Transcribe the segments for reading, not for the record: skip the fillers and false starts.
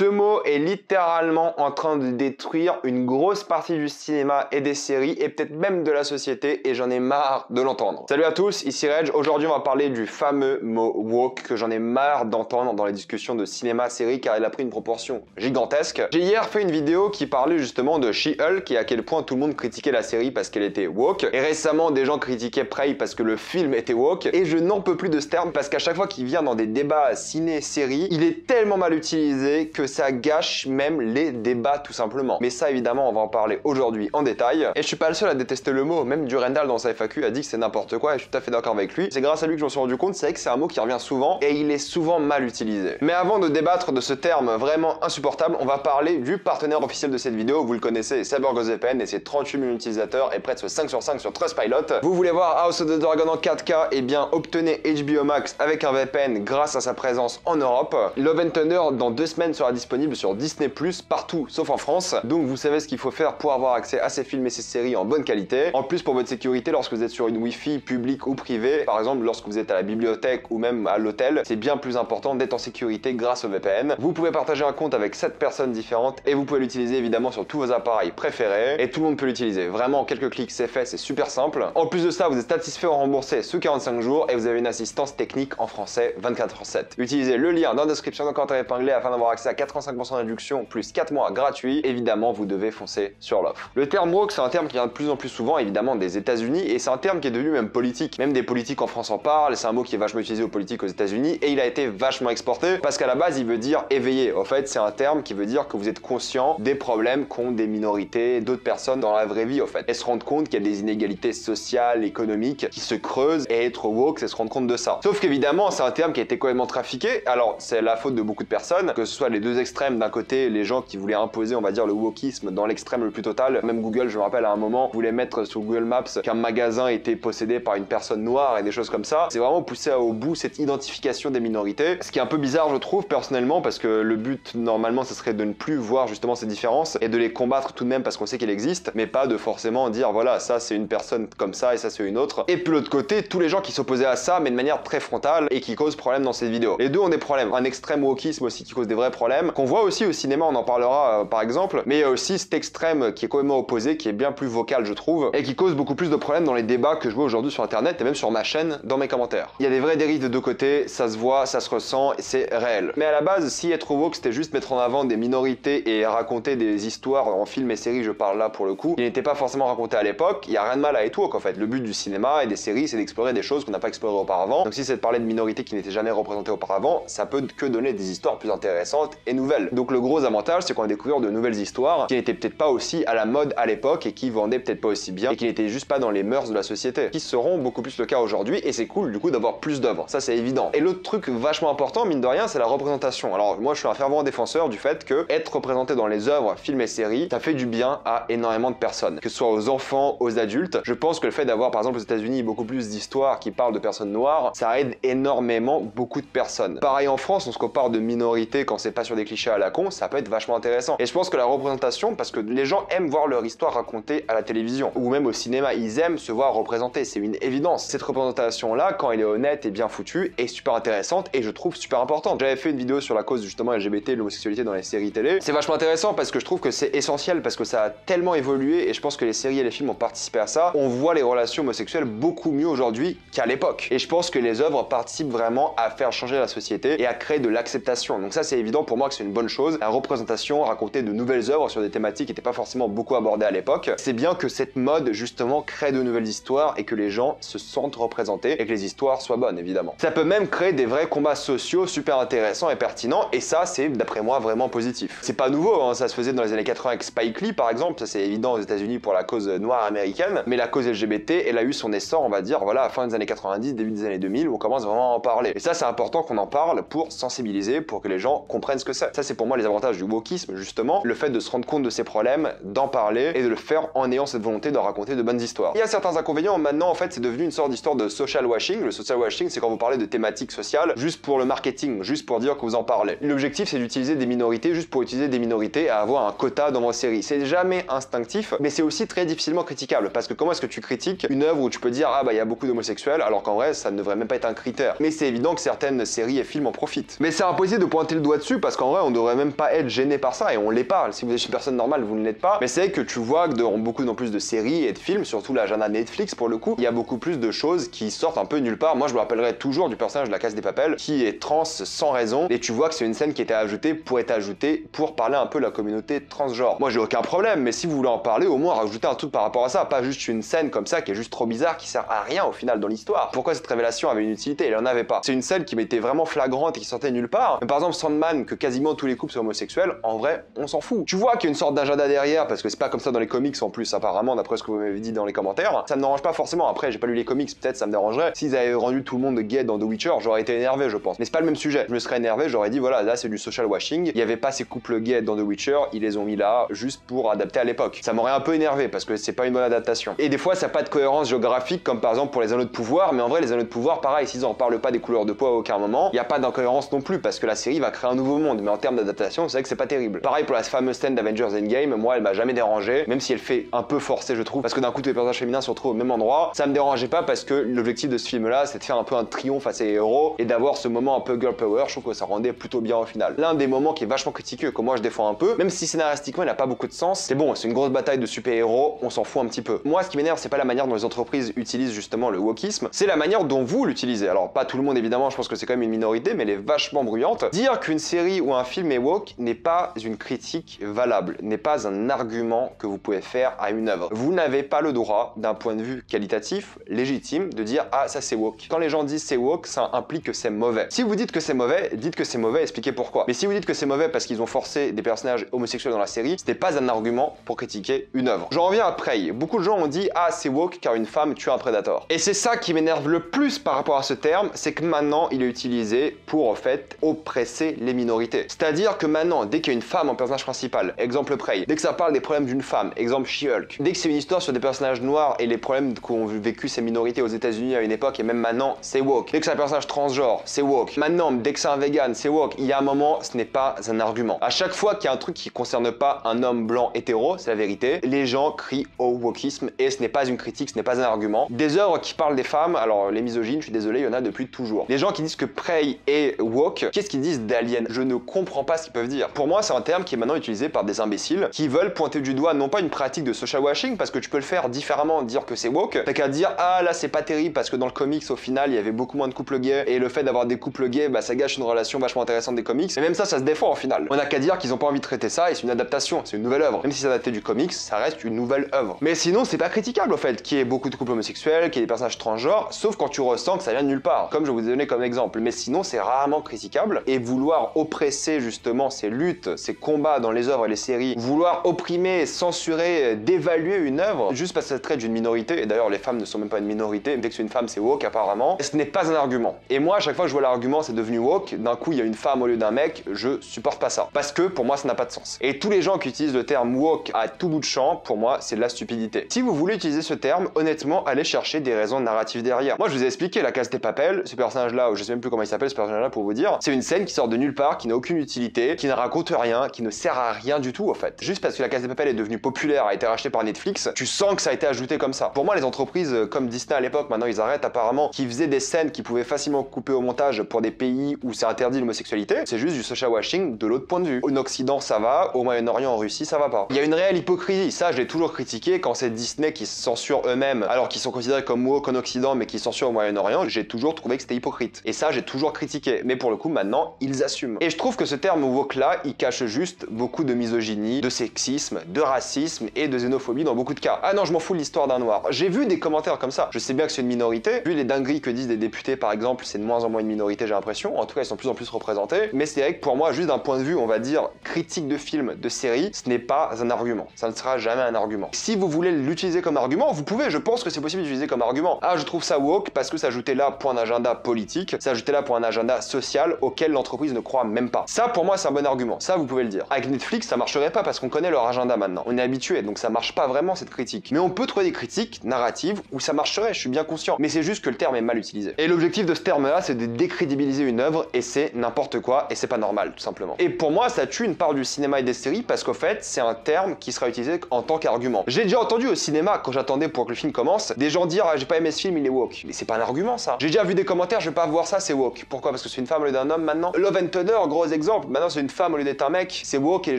Ce mot est littéralement en train de détruire une grosse partie du cinéma et des séries et peut-être même de la société, et j'en ai marre de l'entendre. Salut à tous, ici Reg. Aujourd'hui on va parler du fameux mot woke que j'en ai marre d'entendre dans les discussions de cinéma-série car il a pris une proportion gigantesque. J'ai hier fait une vidéo qui parlait justement de She-Hulk et à quel point tout le monde critiquait la série parce qu'elle était woke, et récemment des gens critiquaient Prey parce que le film était woke, et je n'en peux plus de ce terme parce qu'à chaque fois qu'il vient dans des débats ciné-série, il est tellement mal utilisé que ça gâche même les débats tout simplement. Mais ça évidemment on va en parler aujourd'hui en détail. Et je suis pas le seul à détester le mot, même Durendal dans sa FAQ a dit que c'est n'importe quoi et je suis tout à fait d'accord avec lui. C'est grâce à lui que je me suis rendu compte, c'est vrai que c'est un mot qui revient souvent et il est souvent mal utilisé. Mais avant de débattre de ce terme vraiment insupportable, on va parler du partenaire officiel de cette vidéo. Vous le connaissez, CyberGhost VPN et ses 38 000 utilisateurs et presque 5 sur 5 sur Trustpilot. Vous voulez voir House of the Dragon en 4K, et bien obtenez HBO Max avec un VPN grâce à sa présence en Europe. Love and Thunder dans 2 semaines sera disponible sur Disney+, partout sauf en France. Donc vous savez ce qu'il faut faire pour avoir accès à ces films et ces séries en bonne qualité. En plus, pour votre sécurité, lorsque vous êtes sur une Wi-Fi publique ou privée, par exemple lorsque vous êtes à la bibliothèque ou même à l'hôtel, c'est bien plus important d'être en sécurité grâce au VPN. Vous pouvez partager un compte avec 7 personnes différentes et vous pouvez l'utiliser évidemment sur tous vos appareils préférés et tout le monde peut l'utiliser. Vraiment, en quelques clics, c'est fait, c'est super simple. En plus de ça, vous êtes satisfait ou remboursé sous 45 jours et vous avez une assistance technique en français 24/7. Utilisez le lien dans la description dans le commentaire épinglé afin d'avoir accès à 85% d'induction plus 4 mois gratuits. Évidemment, vous devez foncer sur l'offre. Le terme woke, c'est un terme qui vient de plus en plus souvent évidemment des États-Unis et c'est un terme qui est devenu même politique. Même des politiques en France en parlent, c'est un mot qui est vachement utilisé aux politiques aux États-Unis et il a été vachement exporté parce qu'à la base, il veut dire éveillé. En fait, c'est un terme qui veut dire que vous êtes conscient des problèmes qu'ont des minorités, d'autres personnes dans la vraie vie en fait. Et se rendre compte qu'il y a des inégalités sociales, économiques qui se creusent, et être woke, c'est se rendre compte de ça. Sauf qu'évidemment, c'est un terme qui a été complètement trafiqué. Alors, c'est la faute de beaucoup de personnes, que ce soit les deux extrêmes, d'un côté les gens qui voulaient imposer on va dire le wokisme dans l'extrême le plus total, même Google je me rappelle à un moment voulait mettre sur Google Maps qu'un magasin était possédé par une personne noire et des choses comme ça. C'est vraiment poussé au bout cette identification des minorités, ce qui est un peu bizarre je trouve personnellement parce que le but normalement ce serait de ne plus voir justement ces différences et de les combattre tout de même parce qu'on sait qu'elles existent, mais pas de forcément dire voilà ça c'est une personne comme ça et ça c'est une autre. Et puis l'autre côté tous les gens qui s'opposaient à ça mais de manière très frontale et qui causent problème dans cette vidéo. Les deux ont des problèmes, un extrême wokisme aussi qui cause des vrais problèmes qu'on voit aussi au cinéma, on en parlera par exemple, mais il y a aussi cet extrême qui est complètement opposé, qui est bien plus vocal je trouve et qui cause beaucoup plus de problèmes dans les débats que je vois aujourd'hui sur internet et même sur ma chaîne dans mes commentaires. Il y a des vraies dérives de deux côtés, ça se voit, ça se ressent et c'est réel. Mais à la base si être woke c'était juste mettre en avant des minorités et raconter des histoires en films et séries, je parle là pour le coup, il n'était pas forcément raconté à l'époque, il n'y a rien de mal à être woke en fait. Le but du cinéma et des séries c'est d'explorer des choses qu'on n'a pas explorées auparavant, donc si c'est de parler de minorités qui n'étaient jamais représentées auparavant, ça peut que donner des histoires plus intéressantes et nouvelles. Donc le gros avantage c'est qu'on a découvert de nouvelles histoires qui n'étaient peut-être pas aussi à la mode à l'époque et qui vendaient peut-être pas aussi bien et qui n'étaient juste pas dans les mœurs de la société, qui seront beaucoup plus le cas aujourd'hui et c'est cool du coup d'avoir plus d'œuvres, ça c'est évident. Et l'autre truc vachement important mine de rien c'est la représentation. Alors moi je suis un fervent défenseur du fait que être représenté dans les œuvres, films et séries, ça fait du bien à énormément de personnes, que ce soit aux enfants, aux adultes. Je pense que le fait d'avoir par exemple aux États-Unis beaucoup plus d'histoires qui parlent de personnes noires, ça aide énormément beaucoup de personnes. Pareil en France, on se compare de minorités quand c'est pas sur des clichés à la con, ça peut être vachement intéressant. Et je pense que la représentation, parce que les gens aiment voir leur histoire racontée à la télévision ou même au cinéma, ils aiment se voir représenter, c'est une évidence. Cette représentation là, quand elle est honnête et bien foutue, est super intéressante et je trouve super importante. J'avais fait une vidéo sur la cause justement LGBT, l'homosexualité dans les séries télé. C'est vachement intéressant parce que je trouve que c'est essentiel, parce que ça a tellement évolué et je pense que les séries et les films ont participé à ça. On voit les relations homosexuelles beaucoup mieux aujourd'hui qu'à l'époque. Et je pense que les œuvres participent vraiment à faire changer la société et à créer de l'acceptation. Donc ça c'est évident pour moi que c'est une bonne chose. La représentation, raconter de nouvelles œuvres sur des thématiques qui n'étaient pas forcément beaucoup abordées à l'époque. C'est bien que cette mode justement crée de nouvelles histoires et que les gens se sentent représentés et que les histoires soient bonnes évidemment. Ça peut même créer des vrais combats sociaux super intéressants et pertinents et ça c'est d'après moi vraiment positif. C'est pas nouveau, hein, ça se faisait dans les années 80 avec Spike Lee par exemple, ça c'est évident aux États-Unis pour la cause noire américaine, mais la cause LGBT elle a eu son essor on va dire voilà à fin des années 90, début des années 2000 où on commence vraiment à en parler. Et ça c'est important qu'on en parle pour sensibiliser, pour que les gens comprennent ce que c'est. Ça c'est pour moi les avantages du wokisme justement, le fait de se rendre compte de ces problèmes, d'en parler et de le faire en ayant cette volonté de raconter de bonnes histoires. Il y a certains inconvénients maintenant en fait, c'est devenu une sorte d'histoire de social washing. Le social washing c'est quand vous parlez de thématiques sociales juste pour le marketing, juste pour dire que vous en parlez. L'objectif c'est d'utiliser des minorités juste pour utiliser des minorités à avoir un quota dans vos séries. C'est jamais instinctif mais c'est aussi très difficilement critiquable parce que comment est-ce que tu critiques une œuvre où tu peux dire ah bah il y a beaucoup d'homosexuels alors qu'en vrai ça ne devrait même pas être un critère. Mais c'est évident que certaines séries et films en profitent. Mais c'est impossible de pointer le doigt dessus parce qu'en en vrai on devrait même pas être gêné par ça et on l'est pas. Si vous êtes une personne normale, vous ne l'êtes pas. Mais c'est vrai que tu vois que dans beaucoup plus de séries et de films, surtout l'agenda Netflix pour le coup, il y a beaucoup plus de choses qui sortent un peu nulle part. Moi je me rappellerai toujours du personnage de La Casa de Papel qui est trans sans raison et tu vois que c'est une scène qui était ajoutée pour être ajoutée pour parler un peu de la communauté transgenre. Moi j'ai aucun problème, mais si vous voulez en parler, au moins rajoutez un truc par rapport à ça, pas juste une scène comme ça qui est juste trop bizarre, qui sert à rien au final dans l'histoire. Pourquoi cette révélation avait une utilité? Elle en avait pas. C'est une scène qui m'était vraiment flagrante et qui sortait nulle part. Mais par exemple Sandman, que quasiment tous les couples sont homosexuels, en vrai on s'en fout. Tu vois qu'il y a une sorte d'agenda derrière parce que c'est pas comme ça dans les comics en plus apparemment, d'après ce que vous m'avez dit dans les commentaires. Ça me dérange pas forcément, après j'ai pas lu les comics, peut-être ça me dérangerait. S'ils avaient rendu tout le monde gay dans The Witcher, j'aurais été énervé je pense. Mais c'est pas le même sujet. Je me serais énervé, j'aurais dit voilà, là c'est du social washing, il y avait pas ces couples gays dans The Witcher, ils les ont mis là juste pour adapter à l'époque. Ça m'aurait un peu énervé parce que c'est pas une bonne adaptation. Et des fois ça n'a pas de cohérence géographique comme par exemple pour Les Anneaux de Pouvoir, mais en vrai Les Anneaux de Pouvoir pareil, s'ils en parlent pas des couleurs de peau à aucun moment, il y a pas d'incohérence non plus parce que la série va créer un nouveau monde, mais en termes d'adaptation, c'est vrai que c'est pas terrible. Pareil pour la fameuse scène d'Avengers Endgame, moi elle m'a jamais dérangé, même si elle fait un peu forcé je trouve, parce que d'un coup tous les personnages féminins se retrouvent au même endroit. Ça me dérangeait pas parce que l'objectif de ce film là c'est de faire un peu un triomphe à ces héros et d'avoir ce moment un peu girl power. Je trouve que ça rendait plutôt bien au final. L'un des moments qui est vachement critiqué, que moi je défends un peu, même si scénaristiquement il n'a pas beaucoup de sens, c'est bon, c'est une grosse bataille de super héros, on s'en fout un petit peu. Moi ce qui m'énerve c'est pas la manière dont les entreprises utilisent justement le wokisme, c'est la manière dont vous l'utilisez. Alors pas tout le monde évidemment, je pense que c'est quand même une minorité, mais elle est vachement bruyante. Dire qu'une série ou un film est woke n'est pas une critique valable, n'est pas un argument que vous pouvez faire à une œuvre. Vous n'avez pas le droit, d'un point de vue qualitatif, légitime, de dire ah ça c'est woke. Quand les gens disent c'est woke, ça implique que c'est mauvais. Si vous dites que c'est mauvais, dites que c'est mauvais, expliquez pourquoi. Mais si vous dites que c'est mauvais parce qu'ils ont forcé des personnages homosexuels dans la série, ce n'est pas un argument pour critiquer une œuvre. J'en reviens à Prey. Beaucoup de gens ont dit ah c'est woke car une femme tue un prédateur. Et c'est ça qui m'énerve le plus par rapport à ce terme, c'est que maintenant il est utilisé pour en fait oppresser les minorités. C'est-à-dire que maintenant, dès qu'il y a une femme en personnage principal, exemple Prey, dès que ça parle des problèmes d'une femme, exemple She-Hulk, dès que c'est une histoire sur des personnages noirs et les problèmes qu'ont vécu ces minorités aux États-Unis à une époque et même maintenant, c'est woke. Dès que c'est un personnage transgenre, c'est woke. Maintenant, dès que c'est un vegan, c'est woke. Il y a un moment, ce n'est pas un argument. À chaque fois qu'il y a un truc qui concerne pas un homme blanc hétéro, c'est la vérité, les gens crient au wokisme et ce n'est pas une critique, ce n'est pas un argument. Des œuvres qui parlent des femmes, alors les misogynes, je suis désolé, il y en a depuis toujours. Les gens qui disent que Prey est woke, qu'est-ce qu'ils disent d'Alien? Je ne comprends pas ce qu'ils peuvent dire. Pour moi, c'est un terme qui est maintenant utilisé par des imbéciles qui veulent pointer du doigt non pas une pratique de social washing, parce que tu peux le faire différemment, dire que c'est woke, t'as qu'à dire ah là c'est pas terrible parce que dans le comics au final il y avait beaucoup moins de couples gays et le fait d'avoir des couples gays bah ça gâche une relation vachement intéressante des comics, et même ça ça se défend au final. On a qu'à dire qu'ils ont pas envie de traiter ça et c'est une adaptation, c'est une nouvelle œuvre. Même si c'est adapté du comics, ça reste une nouvelle œuvre. Mais sinon c'est pas critiquable au fait qu'il y ait beaucoup de couples homosexuels, qu'il y ait des personnages transgenres, sauf quand tu ressens que ça vient de nulle part, comme je vous ai donné comme exemple. Mais sinon c'est rarement critiquable, et vouloir oppresser justement ces luttes, ces combats dans les œuvres et les séries, vouloir opprimer, censurer, dévaluer une œuvre juste parce que ça traite d'une minorité, et d'ailleurs les femmes ne sont même pas une minorité, dès que c'est une femme c'est woke apparemment, et ce n'est pas un argument. Et moi à chaque fois que je vois l'argument c'est devenu woke, d'un coup il y a une femme au lieu d'un mec, je supporte pas ça, parce que pour moi ça n'a pas de sens. Et tous les gens qui utilisent le terme woke à tout bout de champ, pour moi c'est de la stupidité. Si vous voulez utiliser ce terme, honnêtement allez chercher des raisons narratives derrière. Moi je vous ai expliqué La Casa de Papel, ce personnage là, je sais même plus comment il s'appelle ce personnage là pour vous dire, c'est une scène qui sort de nulle part, qui n'a aucune utilité, qui ne raconte rien, qui ne sert à rien du tout au fait. Juste parce que La Casa de Papel est devenue populaire, a été rachetée par Netflix, tu sens que ça a été ajouté comme ça. Pour moi les entreprises comme Disney à l'époque, maintenant ils arrêtent apparemment, qui faisaient des scènes qui pouvaient facilement couper au montage pour des pays où c'est interdit l'homosexualité, c'est juste du social washing de l'autre point de vue. En Occident ça va, au Moyen-Orient, en Russie ça va pas. Il y a une réelle hypocrisie, ça je l'ai toujours critiqué quand c'est Disney qui se censure eux-mêmes alors qu'ils sont considérés comme woke en Occident mais qui se censurent au Moyen-Orient, j'ai toujours trouvé que c'était hypocrite. Et ça j'ai toujours critiqué, mais pour le coup maintenant ils assument. Et je trouve que ce terme woke là, il cache juste beaucoup de misogynie, de sexisme, de racisme et de xénophobie dans beaucoup de cas. Ah non je m'en fous de l'histoire d'un noir. J'ai vu des commentaires comme ça, je sais bien que c'est une minorité, vu les dingueries que disent des députés par exemple, c'est de moins en moins une minorité j'ai l'impression, en tout cas ils sont de plus en plus représentés, mais c'est vrai que pour moi juste d'un point de vue on va dire critique de film, de série, ce n'est pas un argument, ça ne sera jamais un argument. Si vous voulez l'utiliser comme argument, vous pouvez, je pense que c'est possible d'utiliser comme argument. Ah je trouve ça woke parce que s'ajouter là pour un agenda politique, s'ajouter là pour un agenda social auquel l'entreprise ne croit même pas. Ça pour moi c'est un bon argument, ça vous pouvez le dire. Avec Netflix ça marcherait pas parce qu'on connaît leur agenda maintenant, on est habitué donc ça marche pas vraiment cette critique. Mais on peut trouver des critiques narratives où ça marcherait, je suis bien conscient, mais c'est juste que le terme est mal utilisé. Et l'objectif de ce terme là c'est de décrédibiliser une œuvre et c'est n'importe quoi et c'est pas normal tout simplement. Et pour moi ça tue une part du cinéma et des séries parce qu'au fait c'est un terme qui sera utilisé en tant qu'argument. J'ai déjà entendu au cinéma quand j'attendais pour que le film commence des gens dire ah, j'ai pas aimé ce film il est woke, mais c'est pas un argument ça. J'ai déjà vu des commentaires je vais pas voir ça c'est woke, pourquoi parce que c'est une femme au lieu d'un homme maintenant. Love and Thunder, gros nombreux exemples. Maintenant, c'est une femme au lieu d'être un mec. C'est woke et les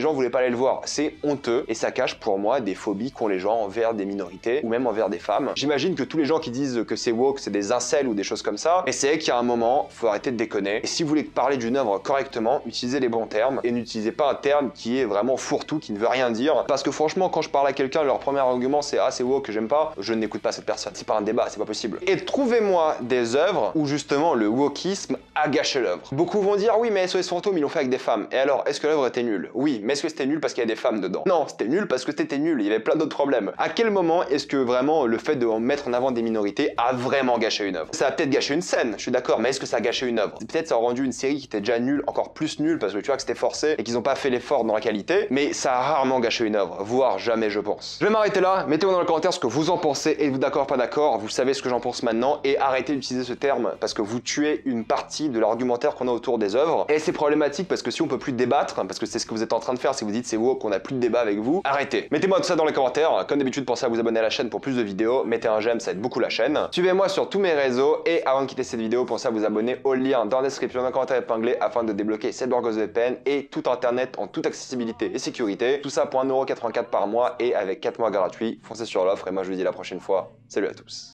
gens voulaient pas aller le voir. C'est honteux et ça cache pour moi des phobies qu'ont les gens envers des minorités ou même envers des femmes. J'imagine que tous les gens qui disent que c'est woke, c'est des incels ou des choses comme ça. Et c'est qu'il y a un moment, faut arrêter de déconner. Et si vous voulez parler d'une œuvre correctement, utilisez les bons termes et n'utilisez pas un terme qui est vraiment fourre-tout, qui ne veut rien dire. Parce que franchement, quand je parle à quelqu'un, leur premier argument c'est ah c'est woke que j'aime pas, je n'écoute pas cette personne. C'est pas un débat, c'est pas possible. Et trouvez-moi des œuvres où justement le wokisme a gâché l'œuvre. Beaucoup vont dire oui mais SOS Fantôme ils l'ont fait avec des femmes. Et alors est-ce que l'œuvre était nulle? Oui, mais est-ce que c'était nul parce qu'il y a des femmes dedans? Non, c'était nul parce que c'était nul, il y avait plein d'autres problèmes. À quel moment est-ce que vraiment le fait de mettre en avant des minorités a vraiment gâché une œuvre? Ça a peut-être gâché une scène, je suis d'accord, mais est-ce que ça a gâché une œuvre? Peut-être ça a rendu une série qui était déjà nulle encore plus nulle parce que tu vois que c'était forcé et qu'ils n'ont pas fait l'effort dans la qualité, mais ça a rarement gâché une œuvre, voire jamais je pense. Je vais m'arrêter là, mettez-moi dans les commentaires ce que vous en pensez, êtes-vous d'accord, pas d'accord, vous savez ce que j'en pense maintenant et arrêtez d'utiliser ce terme parce que vous tuez une partie de l'argumentaire qu'on a autour des œuvres et c'est problématique parce que si on peut plus débattre, parce que c'est ce que vous êtes en train de faire si vous dites c'est woke qu'on a plus de débat avec vous, arrêtez. Mettez-moi tout ça dans les commentaires, comme d'habitude pensez à vous abonner à la chaîne pour plus de vidéos, mettez un j'aime, ça aide beaucoup la chaîne. Suivez-moi sur tous mes réseaux et avant de quitter cette vidéo, pensez à vous abonner au lien dans la description d'un commentaire épinglé afin de débloquer CyberGhost VPN et tout internet en toute accessibilité et sécurité. Tout ça pour 1,84 € par mois et avec 4 mois gratuits. Foncez sur l'offre et moi je vous dis à la prochaine fois. Salut à tous.